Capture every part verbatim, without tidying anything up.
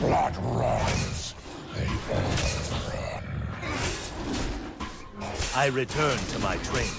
blood runs, they all run. I return to my training.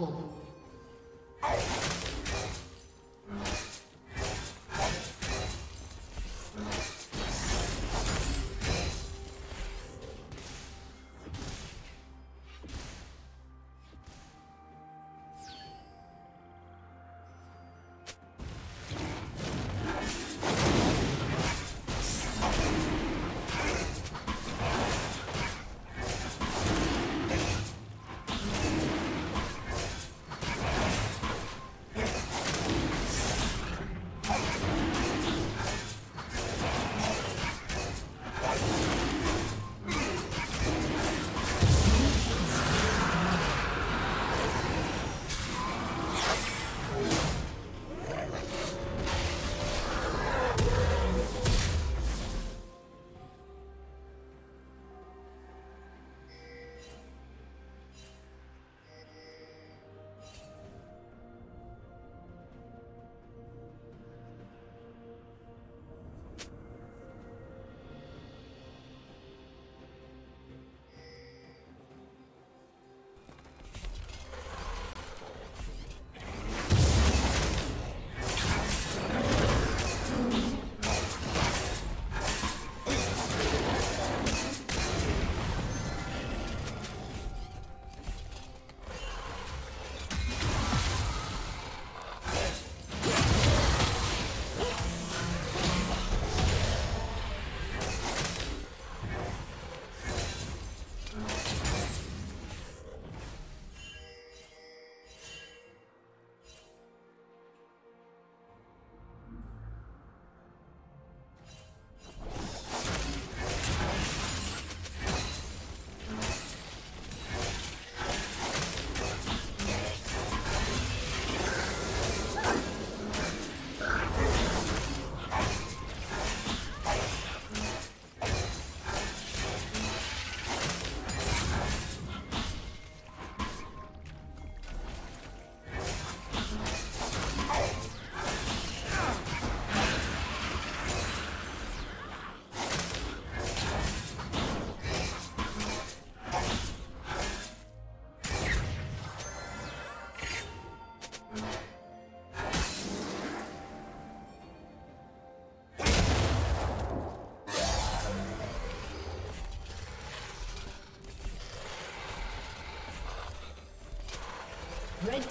novel. Red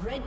Red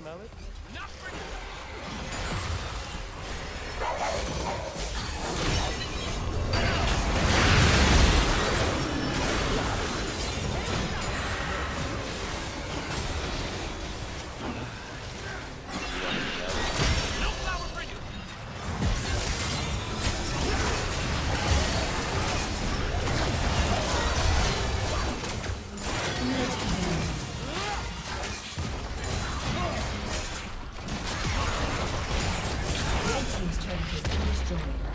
Smell it? Not for you! turret has been destroyed.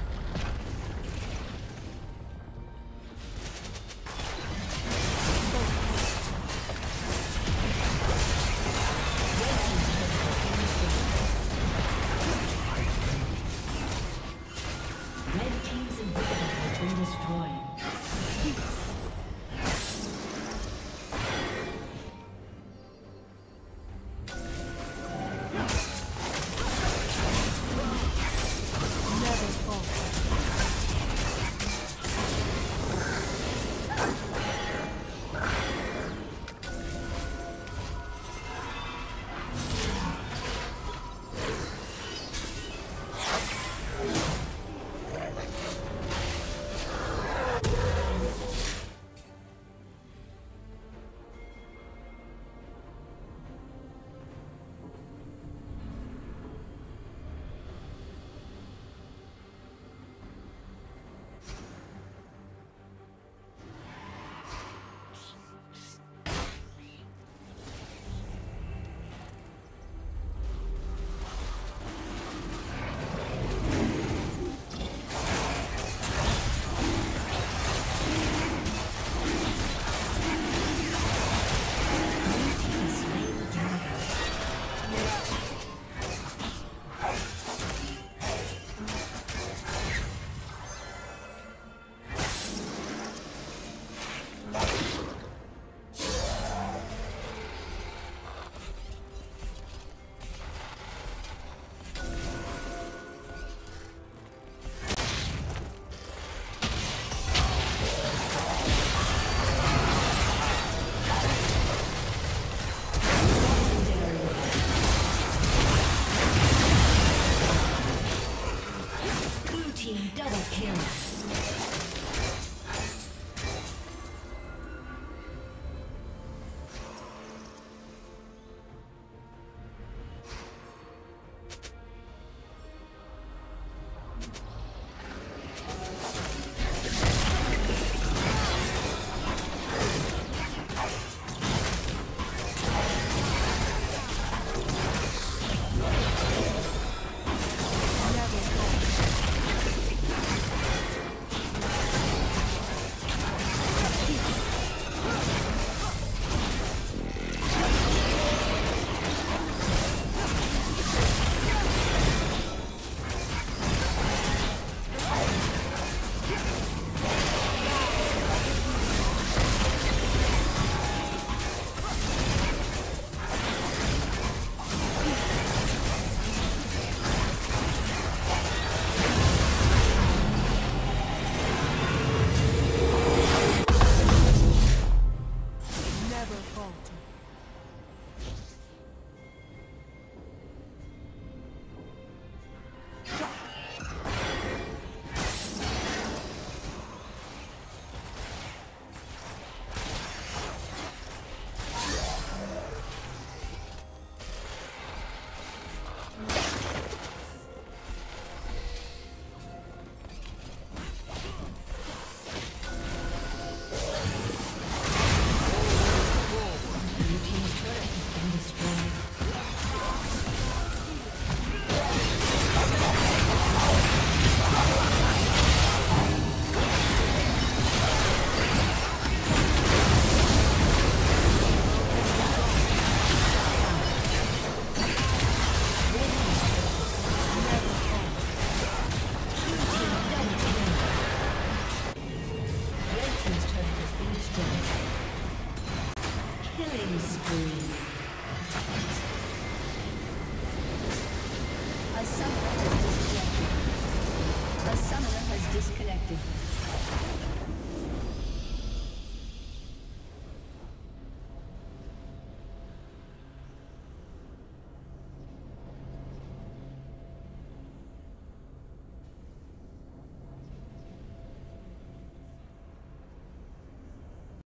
A summoner has disconnected.